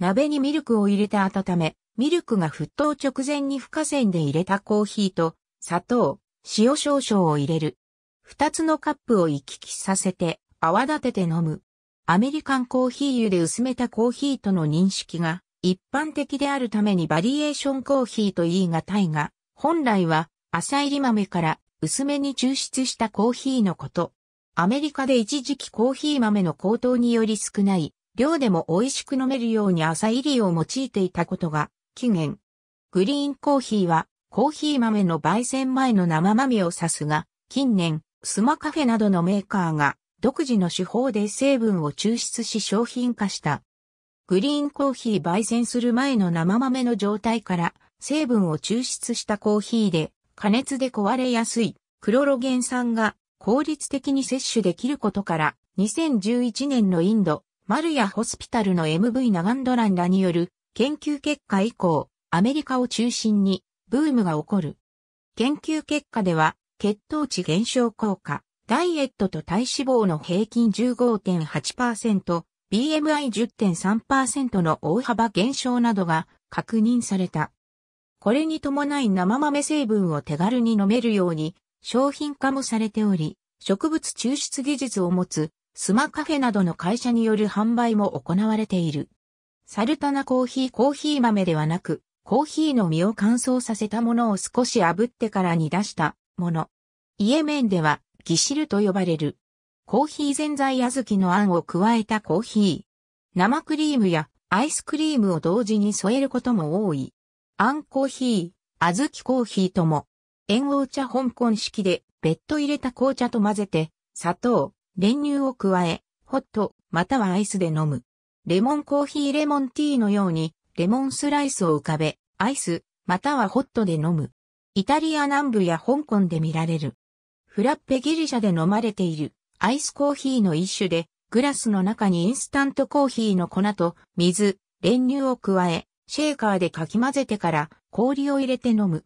鍋にミルクを入れて温め、ミルクが沸騰直前に不加栓で入れたコーヒーと砂糖、塩少々を入れる。二つのカップを行き来させて泡立てて飲む。アメリカンコーヒー湯で薄めたコーヒーとの認識が一般的であるためにバリエーションコーヒーと言い難いが、本来は朝入り豆から薄めに抽出したコーヒーのこと。アメリカで一時期コーヒー豆の高騰により少ない量でも美味しく飲めるように朝入りを用いていたことが起源。グリーンコーヒーはコーヒー豆の焙煎前の生豆を指すが、近年スマカフェなどのメーカーが独自の手法で成分を抽出し商品化した。グリーンコーヒー焙煎する前の生豆の状態から成分を抽出したコーヒーで加熱で壊れやすいクロロゲン酸が効率的に摂取できることからにせんじゅういちねんのインドマルヤホスピタルの エムブイ ナガンドランらによる研究結果以降アメリカを中心にブームが起こる。研究結果では血糖値減少効果、ダイエットと体脂肪の平均 じゅうごてんはちパーセント、ビーエムアイじゅってんさんパーセント の大幅減少などが確認された。これに伴い生豆成分を手軽に飲めるように商品化もされており、植物抽出技術を持つスマカフェなどの会社による販売も行われている。サルタナコーヒーコーヒー豆ではなく、コーヒーの実を乾燥させたものを少し炙ってから煮出したもの。イエメンではギシルと呼ばれる。コーヒーぜんざい小豆のあんを加えたコーヒー。生クリームやアイスクリームを同時に添えることも多い。あんコーヒー、小豆コーヒーとも。燕王茶香港式で別途入れた紅茶と混ぜて、砂糖、練乳を加え、ホット、またはアイスで飲む。レモンコーヒーレモンティーのように、レモンスライスを浮かべ、アイス、またはホットで飲む。イタリア南部や香港で見られる。フラッペギリシャで飲まれているアイスコーヒーの一種で、グラスの中にインスタントコーヒーの粉と水、練乳を加え、シェーカーでかき混ぜてから氷を入れて飲む。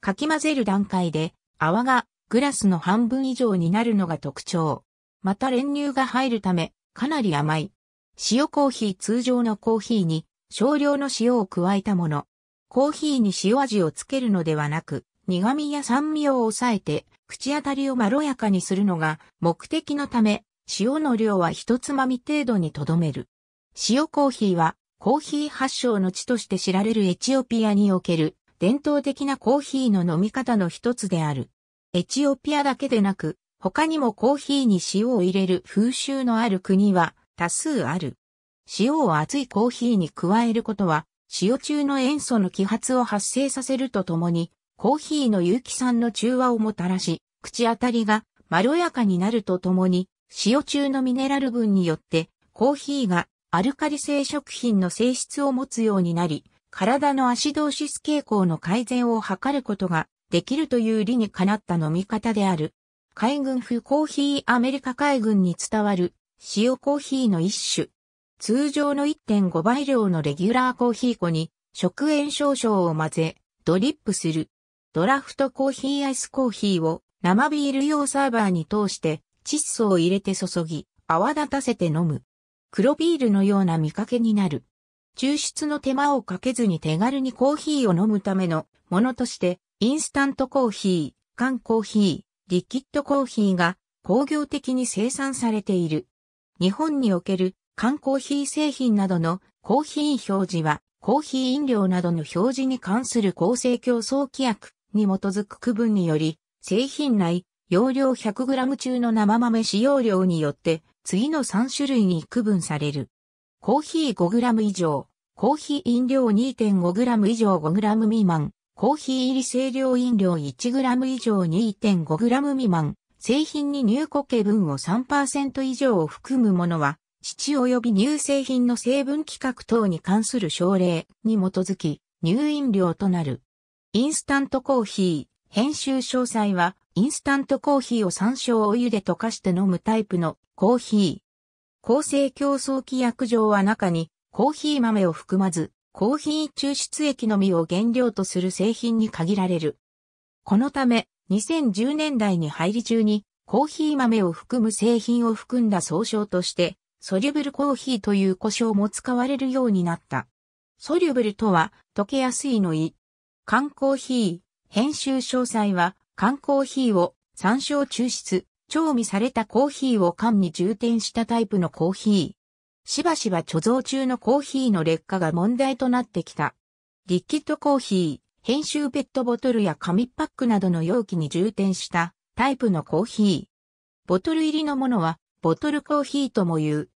かき混ぜる段階で泡がグラスの半分以上になるのが特徴。また練乳が入るためかなり甘い。塩コーヒー通常のコーヒーに少量の塩を加えたもの。コーヒーに塩味をつけるのではなく、苦味や酸味を抑えて、口当たりをまろやかにするのが目的のため、塩の量は一つまみ程度にとどめる。塩コーヒーはコーヒー発祥の地として知られるエチオピアにおける伝統的なコーヒーの飲み方の一つである。エチオピアだけでなく、他にもコーヒーに塩を入れる風習のある国は多数ある。塩を熱いコーヒーに加えることは、塩中の塩素の揮発を発生させるとともに、コーヒーの有機酸の中和をもたらし、口当たりがまろやかになるとともに、塩中のミネラル分によって、コーヒーがアルカリ性食品の性質を持つようになり、体のアシドーシス傾向の改善を図ることができるという理にかなった飲み方である。海軍風コーヒーアメリカ海軍に伝わる塩コーヒーの一種。通常の いってんご 倍量のレギュラーコーヒー粉に食塩少々を混ぜ、ドリップする。ドラフトコーヒーアイスコーヒーを生ビール用サーバーに通して窒素を入れて注ぎ、泡立たせて飲む。黒ビールのような見かけになる。抽出の手間をかけずに手軽にコーヒーを飲むためのものとして、インスタントコーヒー、缶コーヒー、リキッドコーヒーが工業的に生産されている。日本における缶コーヒー製品などのコーヒー表示は、コーヒー飲料などの表示に関する公正競争規約に基づく区分により、製品内、容量 ひゃくグラム 中の生豆使用量によって、次のさん種類に区分される。コーヒー ごグラム 以上、コーヒー飲料 にてんごグラム 以上 ごグラム 未満、コーヒー入り清涼飲料 いちグラム 以上 にてんごグラム 未満、製品に乳固形分を さんパーセント 以上を含むものは、乳及び乳製品の成分規格等に関する省令に基づき、乳飲料となる。インスタントコーヒー、編集詳細は、インスタントコーヒーをさん升お湯で溶かして飲むタイプのコーヒー。公正競争規約上は中に、コーヒー豆を含まず、コーヒー抽出液のみを原料とする製品に限られる。このため、にせんじゅうねんだいに入り中に、コーヒー豆を含む製品を含んだ総称として、ソリュブルコーヒーという呼称も使われるようになった。ソリュブルとは、溶けやすいの意。缶コーヒー、編集詳細は、缶コーヒーをさん升抽出、調味されたコーヒーを缶に充填したタイプのコーヒー。しばしば貯蔵中のコーヒーの劣化が問題となってきた。リキッドコーヒー、編集ペットボトルや紙パックなどの容器に充填したタイプのコーヒー。ボトル入りのものは、ボトルコーヒーとも言う。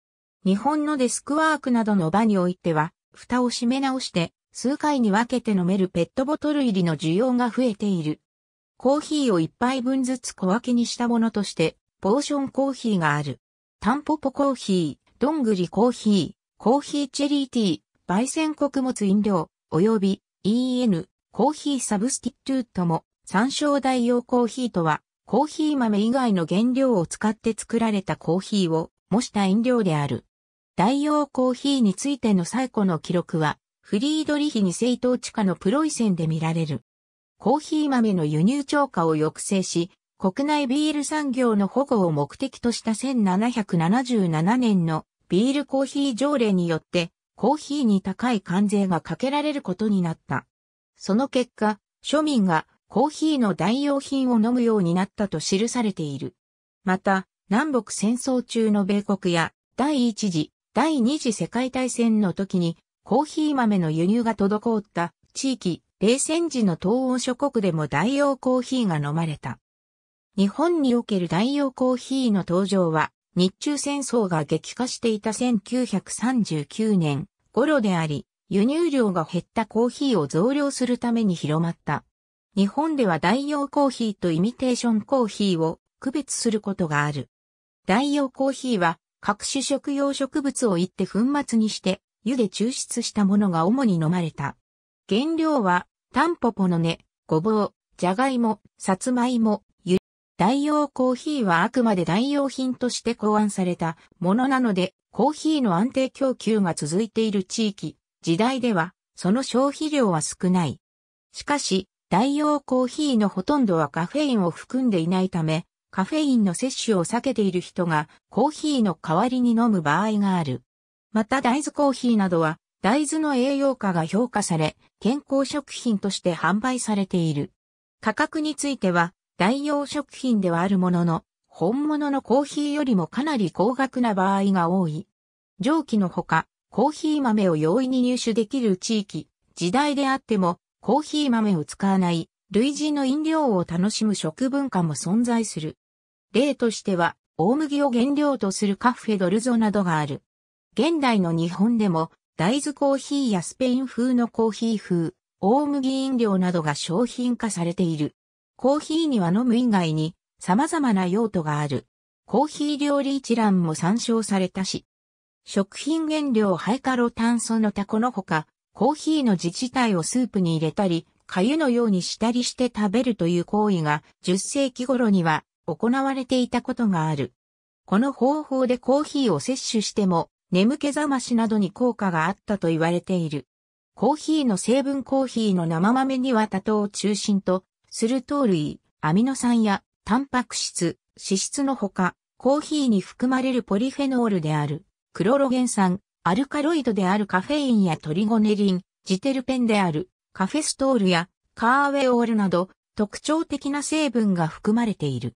日本のデスクワークなどの場においては、蓋を閉め直して、数回に分けて飲めるペットボトル入りの需要が増えている。コーヒーをいっぱいぶんずつ小分けにしたものとして、ポーションコーヒーがある。タンポポコーヒー、どんぐりコーヒー、コーヒーチェリーティー、焙煎穀物飲料、及び イーエヌ、コーヒーサブスティチュートも、参照代用コーヒーとは、コーヒー豆以外の原料を使って作られたコーヒーを模した飲料である。代用コーヒーについての最古の記録は、フリードリヒにせい統治下のプロイセンで見られる。コーヒー豆の輸入超過を抑制し、国内ビール産業の保護を目的としたせんななひゃくななじゅうななねんのビールコーヒー条例によって、コーヒーに高い関税がかけられることになった。その結果、庶民がコーヒーの代用品を飲むようになったと記されている。また、南北戦争中の米国や第一次、第二次世界大戦の時にコーヒー豆の輸入が滞った地域、冷戦時の東欧諸国でも代用コーヒーが飲まれた。日本における代用コーヒーの登場は、日中戦争が激化していたせんきゅうひゃくさんじゅうきゅうねん頃であり、輸入量が減ったコーヒーを増量するために広まった。日本では代用コーヒーとイミテーションコーヒーを区別することがある。代用コーヒーは、各種食用植物をいって粉末にして、湯で抽出したものが主に飲まれた。原料は、タンポポの根、ごぼう、じゃがいも、さつまいも、ゆり。代用コーヒーはあくまで代用品として考案されたものなので、コーヒーの安定供給が続いている地域、時代では、その消費量は少ない。しかし、代用コーヒーのほとんどはカフェインを含んでいないため、カフェインの摂取を避けている人が、コーヒーの代わりに飲む場合がある。また大豆コーヒーなどは、大豆の栄養価が評価され、健康食品として販売されている。価格については、代用食品ではあるものの、本物のコーヒーよりもかなり高額な場合が多い。上記のほか、コーヒー豆を容易に入手できる地域、時代であっても、コーヒー豆を使わない、類似の飲料を楽しむ食文化も存在する。例としては、大麦を原料とするカフェドルゾなどがある。現代の日本でも、大豆コーヒーやスペイン風のコーヒー風、大麦飲料などが商品化されている。コーヒーには飲む以外に様々な用途がある。コーヒー料理一覧も参照されたし、食品原料廃カロ炭素の他このほか、コーヒーの自治体をスープに入れたり、粥のようにしたりして食べるという行為がじゅっせいき頃には行われていたことがある。この方法でコーヒーを摂取しても、眠気覚ましなどに効果があったと言われている。コーヒーの成分コーヒーの生豆には多糖を中心とする糖類、アミノ酸やタンパク質、脂質のほか、コーヒーに含まれるポリフェノールである、クロロゲン酸、アルカロイドであるカフェインやトリゴネリン、ジテルペンである、カフェストールやカーウェオールなど特徴的な成分が含まれている。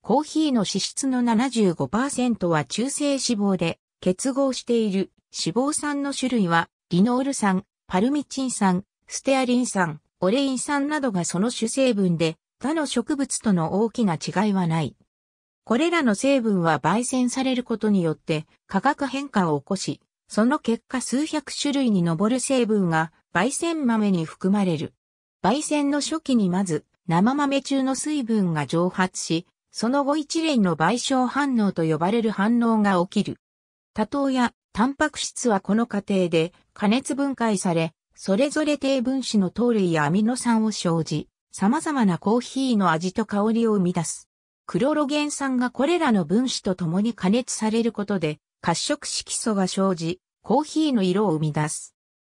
コーヒーの脂質の ななじゅうごパーセント は中性脂肪で結合している脂肪酸の種類はリノール酸、パルミチン酸、ステアリン酸、オレイン酸などがその主成分で他の植物との大きな違いはない。これらの成分は焙煎されることによって化学変化を起こし、その結果数百種類に上る成分が焙煎豆に含まれる。焙煎の初期にまず生豆中の水分が蒸発し、その後一連の焙焼反応と呼ばれる反応が起きる。多糖やタンパク質はこの過程で加熱分解され、それぞれ低分子の糖類やアミノ酸を生じ、様々なコーヒーの味と香りを生み出す。クロロゲン酸がこれらの分子と共に加熱されることで、褐色色素が生じ、コーヒーの色を生み出す。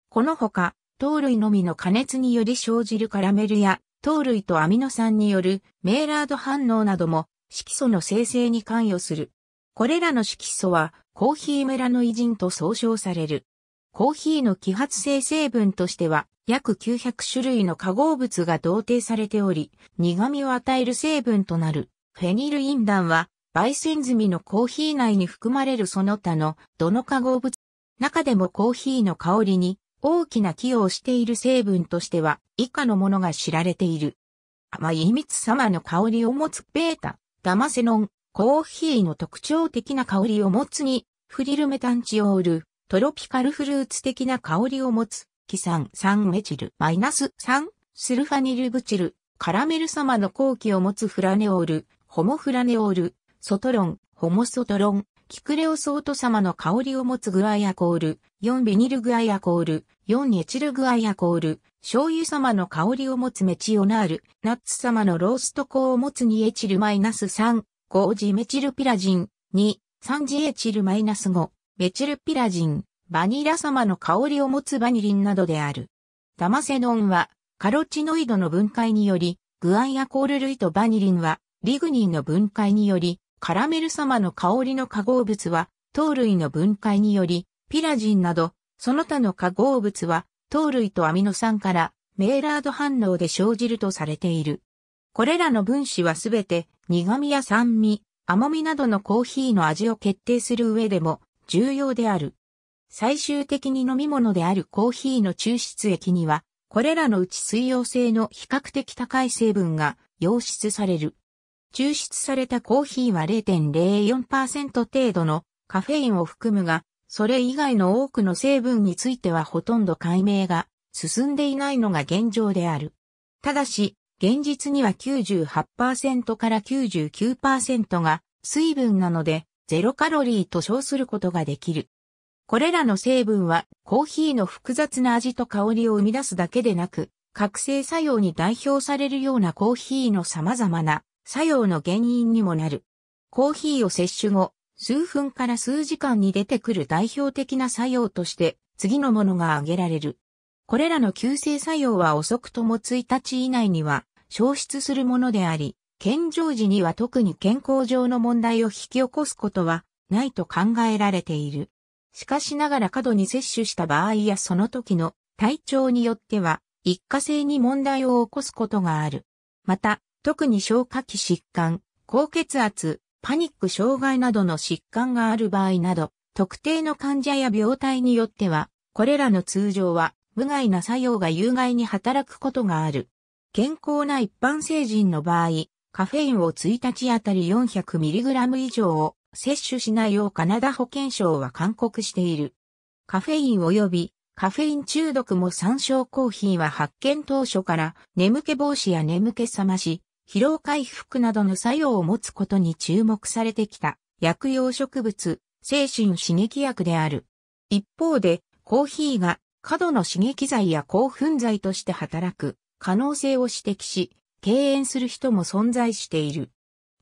このほか、糖類のみの加熱により生じるカラメルや、糖類とアミノ酸によるメイラード反応なども、色素の生成に関与する。これらの色素は、コーヒーメラノイジンと総称される。コーヒーの揮発性成分としては、約きゅうひゃくしゅるいの化合物が同定されており、苦味を与える成分となる。フェニルインダンは、焙煎済みのコーヒー内に含まれるその他のどの化合物、中でもコーヒーの香りに大きな寄与をしている成分としては、以下のものが知られている。甘い蜜様の香りを持つベータ、ダマセノン、コーヒーの特徴的な香りを持つに、フリルメタンチオール、トロピカルフルーツ的な香りを持つ、キサン酸メチルマイナスさん、スルファニルブチル、カラメル様の後期を持つフラネオール、ホモフラネオール、ソトロン、ホモソトロン、キクレオソート様の香りを持つグアイアコール、よんビニルグアイアコール、よんエチルグアイアコール、醤油様の香りを持つメチオナール、ナッツ様のロースト香を持つにエチルマイナスさん、ごジメチルピラジン、に、さんジエチルマイナスご、メチルピラジン、バニラ様の香りを持つバニリンなどである。ダマセノンはカロチノイドの分解により、グアイアコール類とバニリンはリグニンの分解により、カラメル様の香りの化合物は糖類の分解により、ピラジンなどその他の化合物は糖類とアミノ酸からメイラード反応で生じるとされている。これらの分子はすべて苦味や酸味、甘みなどのコーヒーの味を決定する上でも重要である。最終的に飲み物であるコーヒーの抽出液には、これらのうち水溶性の比較的高い成分が溶出される。抽出されたコーヒーは れいてんれいよんパーセント 程度のカフェインを含むが、それ以外の多くの成分についてはほとんど解明が進んでいないのが現状である。ただし、現実には きゅうじゅうはちパーセント から きゅうじゅうきゅうパーセント が水分なのでゼロカロリーと称することができる。これらの成分はコーヒーの複雑な味と香りを生み出すだけでなく、覚醒作用に代表されるようなコーヒーの様々な作用の原因にもなる。コーヒーを摂取後、数分から数時間に出てくる代表的な作用として次のものが挙げられる。これらの急性作用は遅くともいちにち以内には消失するものであり、健常時には特に健康上の問題を引き起こすことはないと考えられている。しかしながら過度に摂取した場合やその時の体調によっては一過性に問題を起こすことがある。また、特に消化器疾患、高血圧、パニック障害などの疾患がある場合など、特定の患者や病態によっては、これらの通常は無害な作用が有害に働くことがある。健康な一般成人の場合、カフェインをいちにちあたり よんひゃくミリグラム 以上を摂取しないようカナダ保健省は勧告している。カフェイン及びカフェイン中毒も参照コーヒーは発見当初から眠気防止や眠気覚まし、疲労回復などの作用を持つことに注目されてきた薬用植物、精神刺激薬である。一方でコーヒーが過度の刺激剤や興奮剤として働く可能性を指摘し、敬遠する人も存在している。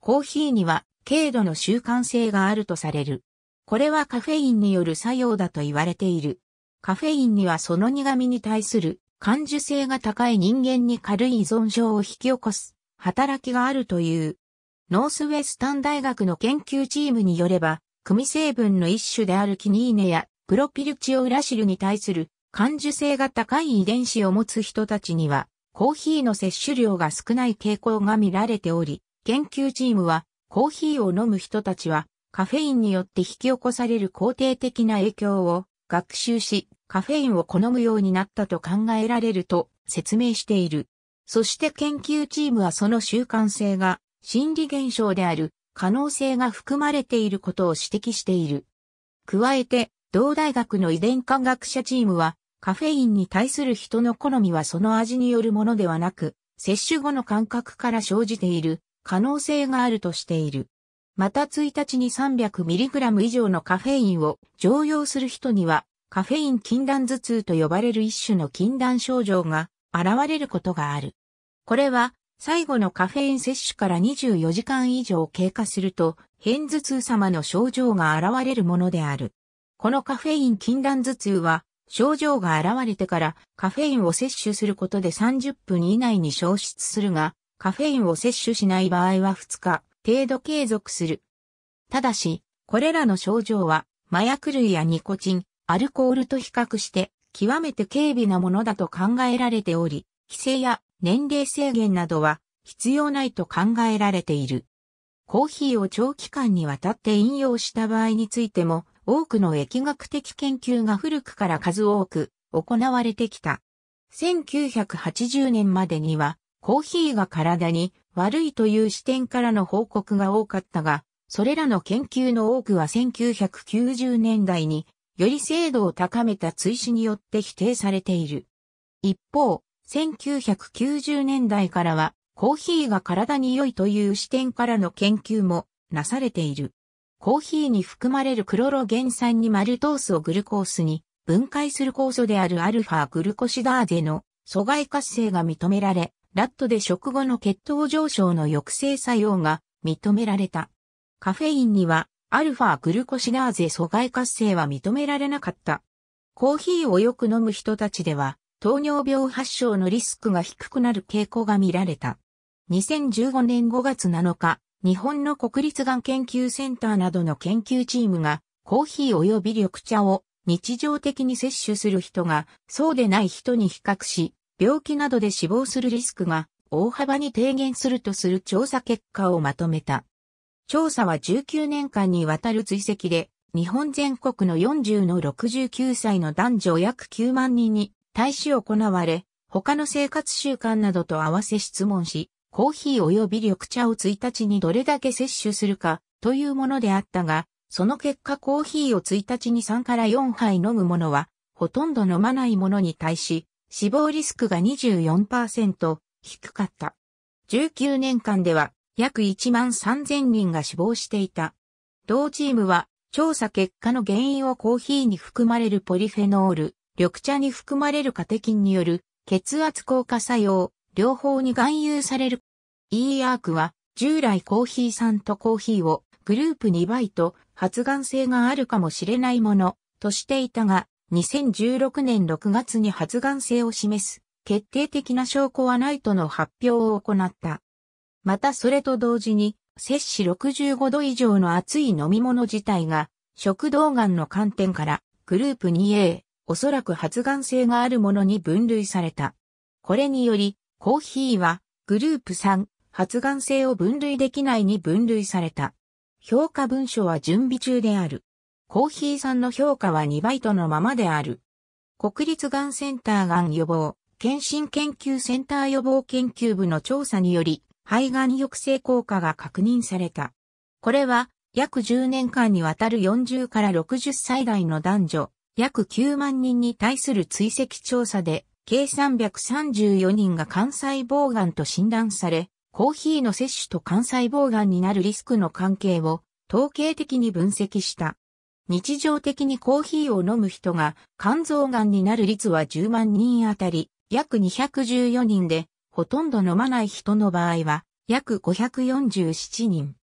コーヒーには軽度の習慣性があるとされる。これはカフェインによる作用だと言われている。カフェインにはその苦味に対する感受性が高い人間に軽い依存症を引き起こす働きがあるという。ノースウェスタン大学の研究チームによれば、組成分の一種であるキニーネやプロピルチオウラシルに対する感受性が高い遺伝子を持つ人たちには、コーヒーの摂取量が少ない傾向が見られており、研究チームは、コーヒーを飲む人たちは、カフェインによって引き起こされる肯定的な影響を学習し、カフェインを好むようになったと考えられると説明している。そして研究チームはその習慣性が心理現象である可能性が含まれていることを指摘している。加えて、同大学の遺伝科学者チームは、カフェインに対する人の好みはその味によるものではなく、摂取後の感覚から生じている可能性があるとしている。またいちにちに さんびゃくミリグラム 以上のカフェインを常用する人には、カフェイン禁断頭痛と呼ばれる一種の禁断症状が現れることがある。これは、最後のカフェイン摂取からにじゅうよじかん以上経過すると、片頭痛様の症状が現れるものである。このカフェイン禁断頭痛は、症状が現れてからカフェインを摂取することでさんじゅっぷん以内に消失するが、カフェインを摂取しない場合はふつか程度継続する。ただし、これらの症状は麻薬類やニコチン、アルコールと比較して極めて軽微なものだと考えられており、規制や年齢制限などは必要ないと考えられている。コーヒーを長期間にわたって飲用した場合についても、多くの疫学的研究が古くから数多く行われてきた。せんきゅうひゃくはちじゅうねんまでにはコーヒーが体に悪いという視点からの報告が多かったが、それらの研究の多くはせんきゅうひゃくきゅうじゅうねんだいにより精度を高めた追試によって否定されている。一方、せんきゅうひゃくきゅうじゅうねんだいからはコーヒーが体に良いという視点からの研究もなされている。コーヒーに含まれるクロロゲン酸にマルトースをグルコースに分解する酵素であるアルファグルコシダーゼの阻害活性が認められ、ラットで食後の血糖上昇の抑制作用が認められた。カフェインにはアルファグルコシダーゼ阻害活性は認められなかった。コーヒーをよく飲む人たちでは糖尿病発症のリスクが低くなる傾向が見られた。にせんじゅうごねんごがつなのか、日本の国立がん研究センターなどの研究チームがコーヒー及び緑茶を日常的に摂取する人がそうでない人に比較し、病気などで死亡するリスクが大幅に低減するとする調査結果をまとめた。調査はじゅうきゅうねんかんにわたる追跡で日本全国のよんじゅうのろくじゅうきゅうさいの男女約きゅうまんにんに対し行われ、他の生活習慣などと合わせ質問し、コーヒー及び緑茶をいちにちにどれだけ摂取するかというものであったが、その結果コーヒーをいちにちにさんからよんはい飲む者は、ほとんど飲まない者に対し、死亡リスクが にじゅうよんパーセント 低かった。じゅうきゅうねんかんでは約いちまんさんぜんにんが死亡していた。同チームは調査結果の原因をコーヒーに含まれるポリフェノール、緑茶に含まれるカテキンによる血圧降下作用、両方に含有される。イーアークは従来コーヒー酸とコーヒーをグループにばいと発がん性があるかもしれないものとしていたが、にせんじゅうろくねんろくがつに発がん性を示す決定的な証拠はないとの発表を行った。またそれと同時に摂取ろくじゅうごど以上の熱い飲み物自体が食道がんの観点からグループ にエー、おそらく発がん性があるものに分類された。これにより、コーヒーはグループさん、発がん性を分類できないに分類された。評価文書は準備中である。コーヒー酸の評価はにばいとのままである。国立がんセンターがん予防、検診研究センター予防研究部の調査により、肺がん抑制効果が確認された。これは約じゅうねんかんにわたるよんじゅうからろくじゅっさいだいの男女、約きゅうまんにんに対する追跡調査で、計さんびゃくさんじゅうよにんが肝細胞がんと診断され、コーヒーの摂取と肝細胞がんになるリスクの関係を統計的に分析した。日常的にコーヒーを飲む人が肝臓がんになる率はじゅうまんにんあたり約にひゃくじゅうよにんで、ほとんど飲まない人の場合は約ごひゃくよんじゅうななにん。い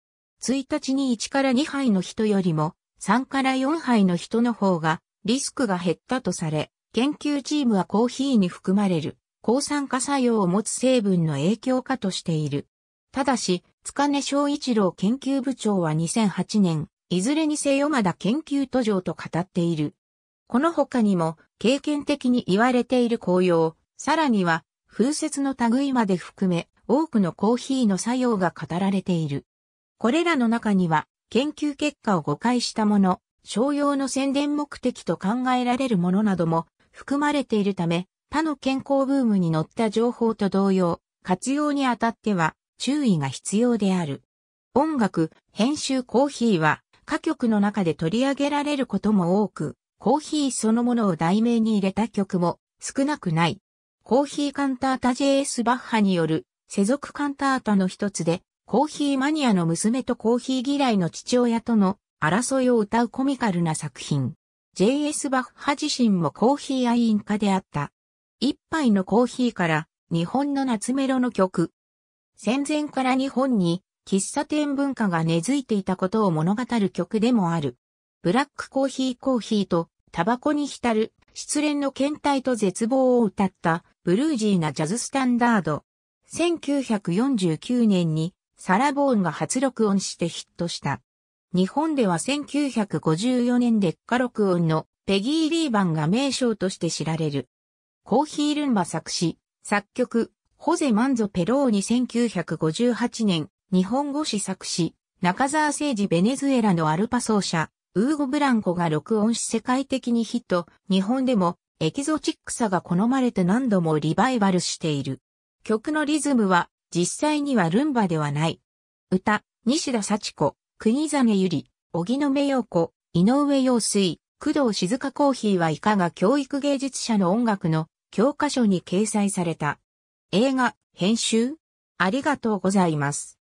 ちにちにいちからにはいの人よりもさんからよんはいの人の方がリスクが減ったとされ、研究チームはコーヒーに含まれる抗酸化作用を持つ成分の影響かとしている。ただし、塚根正一郎研究部長はにせんはちねん、いずれにせよまだ研究途上と語っている。この他にも、経験的に言われている紅葉、さらには、風雪の類まで含め、多くのコーヒーの作用が語られている。これらの中には、研究結果を誤解したもの、商用の宣伝目的と考えられるものなども含まれているため、他の健康ブームに乗った情報と同様、活用にあたっては注意が必要である。音楽、編集コーヒーは、歌曲の中で取り上げられることも多く、コーヒーそのものを題名に入れた曲も少なくない。コーヒーカンタータ ジェイエス バッハによる世俗カンタータの一つで、コーヒーマニアの娘とコーヒー嫌いの父親との争いを歌うコミカルな作品。ジェイエス バッハ自身もコーヒー愛飲家であった。一杯のコーヒーから日本の夏メロの曲。戦前から日本に喫茶店文化が根付いていたことを物語る曲でもある。ブラックコーヒーコーヒーとタバコに浸る失恋の倦怠と絶望を歌ったブルージーなジャズスタンダード。せんきゅうひゃくよんじゅうきゅうねんにサラ・ボーンが初録音してヒットした。日本ではせんきゅうひゃくごじゅうよねんで下録音のペギー・リーバンが名称として知られる。コーヒールンバ作詞、作曲、ホゼ・マンゾ・ペローニせんきゅうひゃくごじゅうはちねん、日本語詞作詞、中澤征爾ベネズエラのアルパ奏者、ウーゴ・ブランコが録音し世界的にヒット、日本でもエキゾチックさが好まれて何度もリバイバルしている。曲のリズムは、実際にはルンバではない。歌、西田幸子、国実ゆり、荻野目洋子、井上陽水、工藤静香コーヒーは以下が教育芸術者の音楽の教科書に掲載された。映画、編集ありがとうございます。